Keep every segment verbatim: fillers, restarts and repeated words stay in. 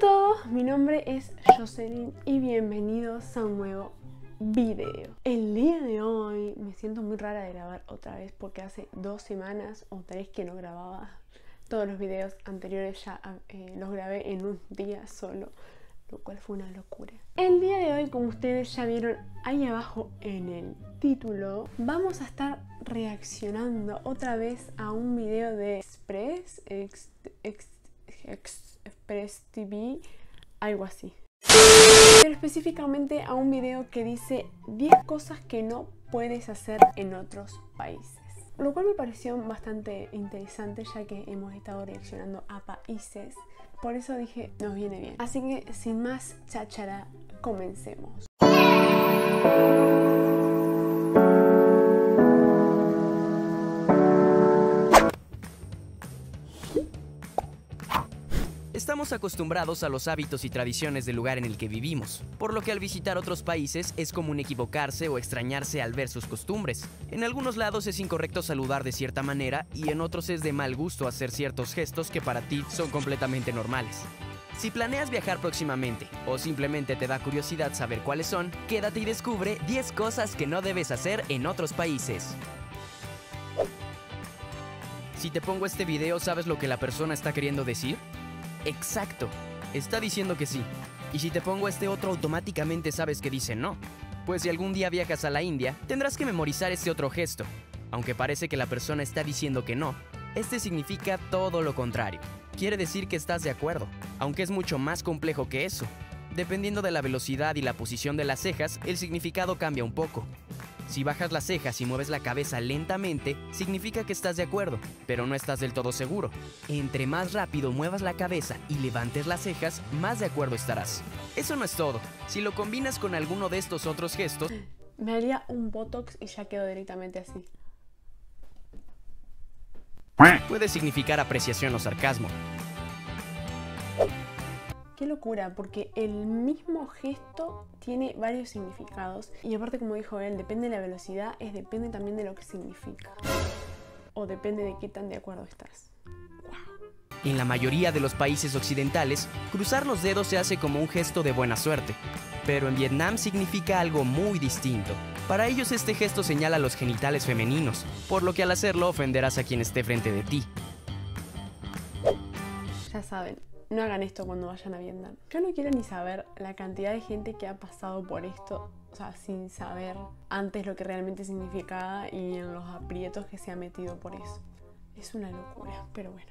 todos, mi nombre es Joselin y bienvenidos a un nuevo video. El día de hoy me siento muy rara de grabar otra vez porque hace dos semanas o tres que no grababa. Todos los videos anteriores ya eh, los grabé en un día solo, lo cual fue una locura. El día de hoy, como ustedes ya vieron ahí abajo en el título, vamos a estar reaccionando otra vez a un video de Express, ex, ex, ex, Express T V, algo así. Pero específicamente a un video que dice diez cosas que no puedes hacer en otros países. Lo cual me pareció bastante interesante ya que hemos estado reaccionando a países. Por eso dije, nos viene bien. Así que sin más cháchara, comencemos. Estamos acostumbrados a los hábitos y tradiciones del lugar en el que vivimos, por lo que al visitar otros países es común equivocarse o extrañarse al ver sus costumbres. En algunos lados es incorrecto saludar de cierta manera y en otros es de mal gusto hacer ciertos gestos que para ti son completamente normales. Si planeas viajar próximamente o simplemente te da curiosidad saber cuáles son, quédate y descubre diez cosas que no debes hacer en otros países. Si te pongo este video, ¿sabes lo que la persona está queriendo decir? Exacto, está diciendo que sí. Y si te pongo este otro, automáticamente sabes que dice no. Pues si algún día viajas a la India, tendrás que memorizar este otro gesto. Aunque parece que la persona está diciendo que no, este significa todo lo contrario. Quiere decir que estás de acuerdo, aunque es mucho más complejo que eso. Dependiendo de la velocidad y la posición de las cejas, el significado cambia un poco. Si bajas las cejas y mueves la cabeza lentamente, significa que estás de acuerdo, pero no estás del todo seguro. Entre más rápido muevas la cabeza y levantes las cejas, más de acuerdo estarás. Eso no es todo. Si lo combinas con alguno de estos otros gestos... Me haría un botox y ya quedo directamente así. Puede significar apreciación o sarcasmo. Qué locura, porque el mismo gesto tiene varios significados y aparte, como dijo él, depende de la velocidad, es depende también de lo que significa o depende de qué tan de acuerdo estás. En la mayoría de los países occidentales, cruzar los dedos se hace como un gesto de buena suerte, pero en Vietnam significa algo muy distinto. Para ellos este gesto señala los genitales femeninos, por lo que al hacerlo ofenderás a quien esté frente de ti. Ya saben, no hagan esto cuando vayan a Vietnam. Yo no quiero ni saber la cantidad de gente que ha pasado por esto, o sea, sin saber antes lo que realmente significaba y en los aprietos que se ha metido por eso. Es una locura, pero bueno.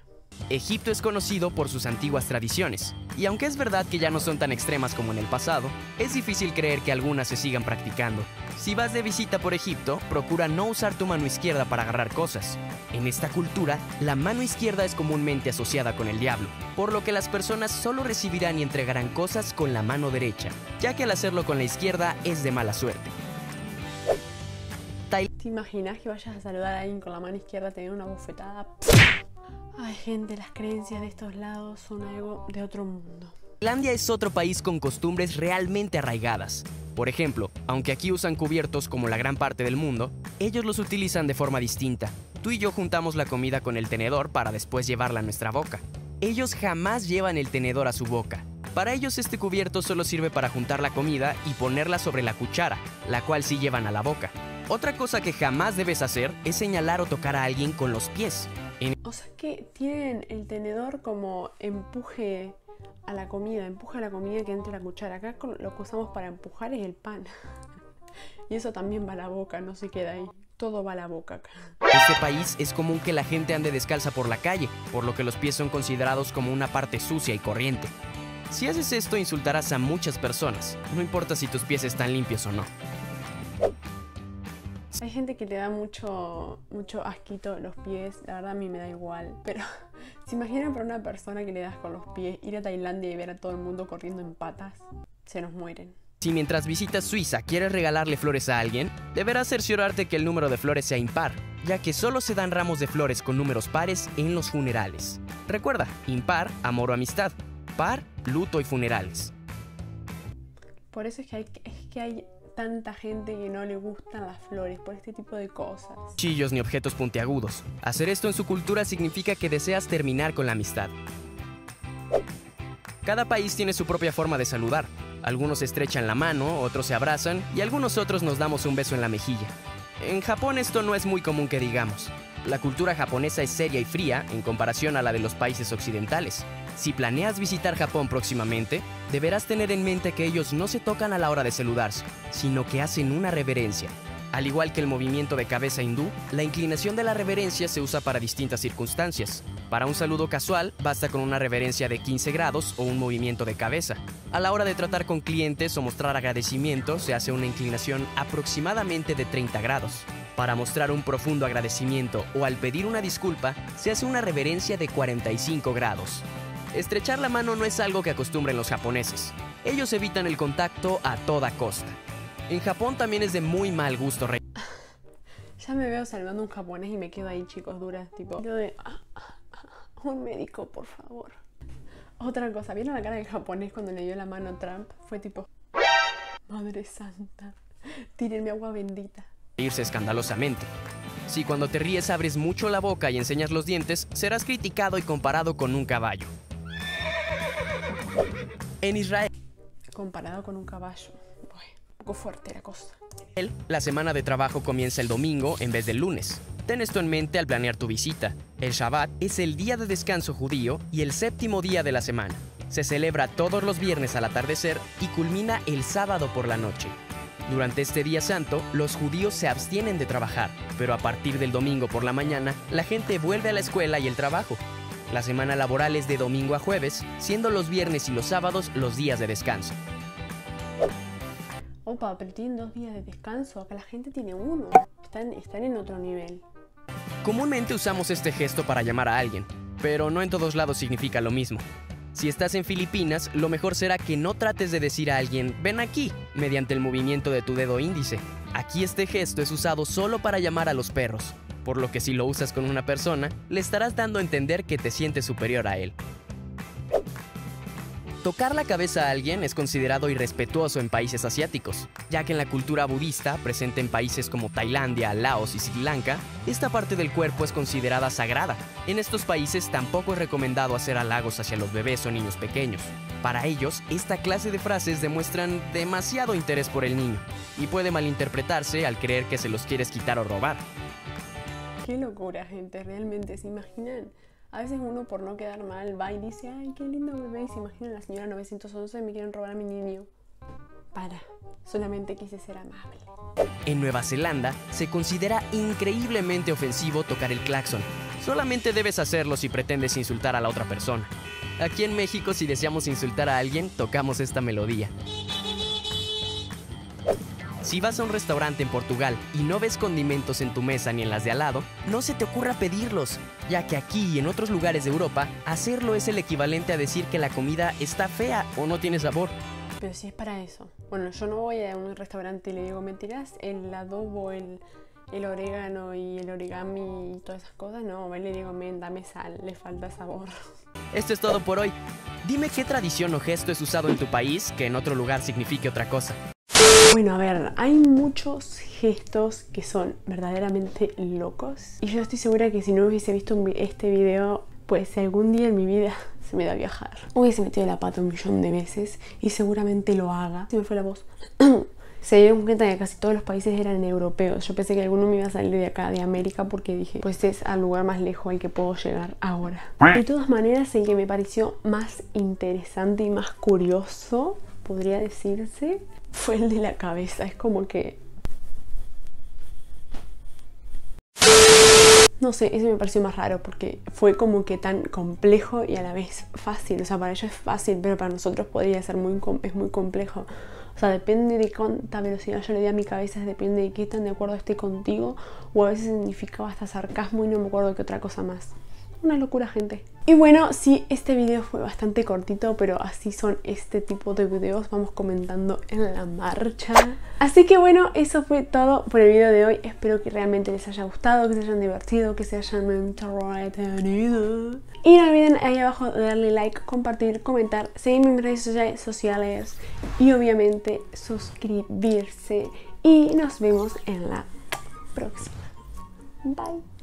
Egipto es conocido por sus antiguas tradiciones, y aunque es verdad que ya no son tan extremas como en el pasado, es difícil creer que algunas se sigan practicando. Si vas de visita por Egipto, procura no usar tu mano izquierda para agarrar cosas. En esta cultura, la mano izquierda es comúnmente asociada con el diablo, por lo que las personas solo recibirán y entregarán cosas con la mano derecha, ya que al hacerlo con la izquierda es de mala suerte. ¿Te imaginas que vayas a saludar a alguien con la mano izquierda, te den una bofetada? Ay, gente, las creencias de estos lados son algo de otro mundo. Tailandia es otro país con costumbres realmente arraigadas. Por ejemplo, aunque aquí usan cubiertos como la gran parte del mundo, ellos los utilizan de forma distinta. Tú y yo juntamos la comida con el tenedor para después llevarla a nuestra boca. Ellos jamás llevan el tenedor a su boca. Para ellos este cubierto solo sirve para juntar la comida y ponerla sobre la cuchara, la cual sí llevan a la boca. Otra cosa que jamás debes hacer es señalar o tocar a alguien con los pies. En... O sea que tienen el tenedor como empuje... a la comida, empuja la comida que entre la cuchara. Acá lo que usamos para empujar es el pan. Y eso también va a la boca, no se queda ahí. Todo va a la boca acá. En este país es común que la gente ande descalza por la calle, por lo que los pies son considerados como una parte sucia y corriente. Si haces esto, insultarás a muchas personas, no importa si tus pies están limpios o no. Hay gente que le da mucho, mucho asquito los pies, la verdad a mí me da igual, pero ¿se imaginan para una persona que le das con los pies ir a Tailandia y ver a todo el mundo corriendo en patas? Se nos mueren. Si mientras visitas Suiza quieres regalarle flores a alguien, deberás cerciorarte que el número de flores sea impar, ya que solo se dan ramos de flores con números pares en los funerales. Recuerda, impar, amor o amistad, par, luto y funerales. Por eso es que hay... Es que hay tanta gente que no le gustan las flores por este tipo de cosas. Cuchillos ni objetos puntiagudos. Hacer esto en su cultura significa que deseas terminar con la amistad. Cada país tiene su propia forma de saludar. Algunos estrechan la mano, otros se abrazan y algunos otros nos damos un beso en la mejilla. En Japón esto no es muy común que digamos. La cultura japonesa es seria y fría en comparación a la de los países occidentales. Si planeas visitar Japón próximamente, deberás tener en mente que ellos no se tocan a la hora de saludarse, sino que hacen una reverencia. Al igual que el movimiento de cabeza hindú, la inclinación de la reverencia se usa para distintas circunstancias. Para un saludo casual, basta con una reverencia de quince grados o un movimiento de cabeza. A la hora de tratar con clientes o mostrar agradecimiento, se hace una inclinación aproximadamente de treinta grados. Para mostrar un profundo agradecimiento o al pedir una disculpa, se hace una reverencia de cuarenta y cinco grados. Estrechar la mano no es algo que acostumbren los japoneses. Ellos evitan el contacto a toda costa. En Japón también es de muy mal gusto reír. Ya me veo salvando un japonés y me quedo ahí, chicos, duras, tipo... Yo de... Ah, ah, ah, un médico, por favor. Otra cosa, ¿vieron la cara del japonés cuando le dio la mano a Trump? Fue tipo... Madre santa, tírenme agua bendita. Reírse escandalosamente. Si cuando te ríes abres mucho la boca y enseñas los dientes, serás criticado y comparado con un caballo. En Israel... Comparado con un caballo. Poco fuerte la cosa. La semana de trabajo comienza el domingo en vez del lunes. Ten esto en mente al planear tu visita. El Shabbat es el día de descanso judío y el séptimo día de la semana. Se celebra todos los viernes al atardecer y culmina el sábado por la noche. Durante este día santo, los judíos se abstienen de trabajar, pero a partir del domingo por la mañana, la gente vuelve a la escuela y el trabajo. La semana laboral es de domingo a jueves, siendo los viernes y los sábados los días de descanso. Opa, pero tienen dos días de descanso, acá la gente tiene uno. Están, están en otro nivel. Comúnmente usamos este gesto para llamar a alguien, pero no en todos lados significa lo mismo. Si estás en Filipinas, lo mejor será que no trates de decir a alguien, ven aquí, mediante el movimiento de tu dedo índice. Aquí este gesto es usado solo para llamar a los perros, por lo que si lo usas con una persona, le estarás dando a entender que te sientes superior a él. Tocar la cabeza a alguien es considerado irrespetuoso en países asiáticos, ya que en la cultura budista, presente en países como Tailandia, Laos y Sri Lanka, esta parte del cuerpo es considerada sagrada. En estos países tampoco es recomendado hacer halagos hacia los bebés o niños pequeños. Para ellos, esta clase de frases demuestran demasiado interés por el niño y puede malinterpretarse al creer que se los quieres quitar o robar. Qué locura, gente, realmente, ¿se imaginan? A veces uno, por no quedar mal, va y dice, ay, qué lindo bebé, y se imagina la señora nueve once, me quieren robar a mi niño. Para, solamente quise ser amable. En Nueva Zelanda se considera increíblemente ofensivo tocar el claxon. Solamente debes hacerlo si pretendes insultar a la otra persona. Aquí en México, si deseamos insultar a alguien, tocamos esta melodía. Si vas a un restaurante en Portugal y no ves condimentos en tu mesa ni en las de al lado, no se te ocurra pedirlos, ya que aquí y en otros lugares de Europa, hacerlo es el equivalente a decir que la comida está fea o no tiene sabor. Pero si es para eso. Bueno, yo no voy a un restaurante y le digo, ¿me tirás el adobo, el, el orégano y el origami y todas esas cosas? No, le digo, men, dame sal, le falta sabor. Esto es todo por hoy. Dime qué tradición o gesto es usado en tu país que en otro lugar signifique otra cosa. Bueno, a ver, hay muchos gestos que son verdaderamente locos y yo estoy segura que si no hubiese visto este video, pues algún día en mi vida se me da a viajar. Hubiese metido la pata un millón de veces y seguramente lo haga. Se me fue la voz. Se dieron cuenta que casi todos los países eran europeos. Yo pensé que alguno me iba a salir de acá, de América, porque dije, pues es al lugar más lejos al que puedo llegar ahora. De todas maneras, el que me pareció más interesante y más curioso, podría decirse, fue el de la cabeza. Es como que... No sé, ese me pareció más raro porque fue como que tan complejo y a la vez fácil. O sea, para ellos es fácil, pero para nosotros podría ser muy, es muy complejo. O sea, depende de cuánta velocidad yo le di a mi cabeza, depende de qué tan de acuerdo esté contigo, o a veces significaba hasta sarcasmo y no me acuerdo qué otra cosa más. Una locura, gente. Y bueno, sí, este video fue bastante cortito, pero así son este tipo de videos. Vamos comentando en la marcha. Así que bueno, eso fue todo por el video de hoy. Espero que realmente les haya gustado, que se hayan divertido, que se hayan entretenido. Y no olviden ahí abajo darle like, compartir, comentar, seguirme en mis redes sociales y obviamente suscribirse. Y nos vemos en la próxima. Bye.